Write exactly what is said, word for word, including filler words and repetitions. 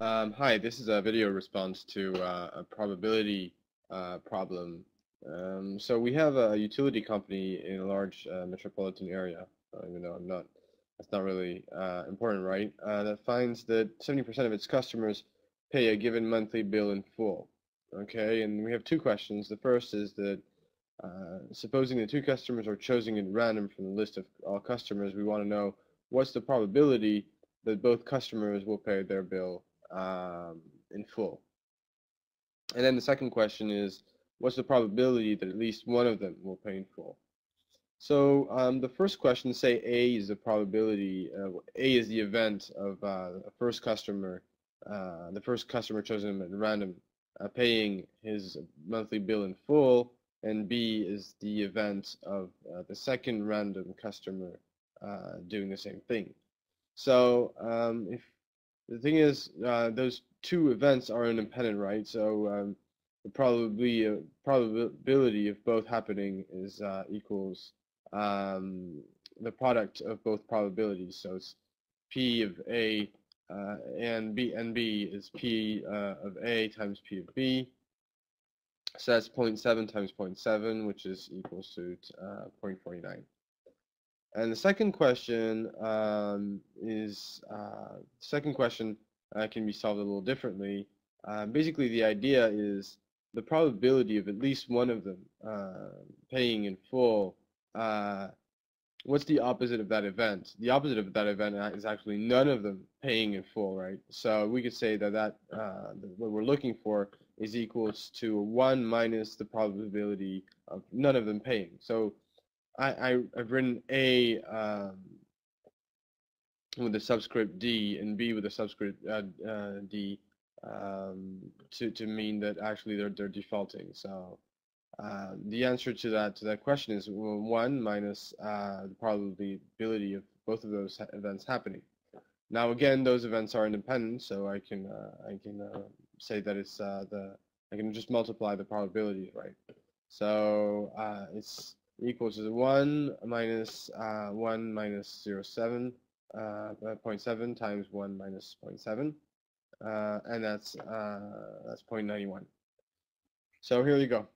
Um, hi, this is a video response to uh, a probability uh, problem. Um, so we have a utility company in a large uh, metropolitan area, uh, even though I'm not, that's not really uh, important, right? Uh, that finds that seventy percent of its customers pay a given monthly bill in full. Okay, and we have two questions. The first is that uh, supposing the two customers are chosen at random from the list of all customers, we want to know what's the probability that both customers will pay their bill um, in full. And then the second question is, what's the probability that at least one of them will pay in full? So um, the first question, say A is the probability, uh, A is the event of uh, the first customer, uh, the first customer chosen at random uh, paying his monthly bill in full, and B is the event of uh, the second random customer uh, doing the same thing. So um, if the thing is, uh, those two events are independent, right? So um, the probably, uh, probability of both happening is uh, equals um, the product of both probabilities. So it's P of A uh, and B, and B is P uh, of A times P of B. So that's zero point seven times zero point seven, which is equals to uh, zero point four nine. And the second question um, is uh, second question uh, can be solved a little differently. Uh, basically, the idea is the probability of at least one of them uh, paying in full. Uh, what's the opposite of that event? The opposite of that event is actually none of them paying in full, right? So we could say that that uh, what we're looking for is equals to one minus the probability of none of them paying. So I, I've written A um, with a subscript D and B with a subscript uh, uh, D um, to to mean that actually they're they're defaulting. So uh, the answer to that to that question is one minus uh, the probability of both of those ha events happening. Now again, those events are independent, so I can uh, I can uh, say that it's uh, the I can just multiply the probabilities, right? So uh, it's equals to one minus uh, one minus zero point seven, uh, zero point seven times one minus zero point seven, uh, and that's uh, that's zero point nine one. So here you go.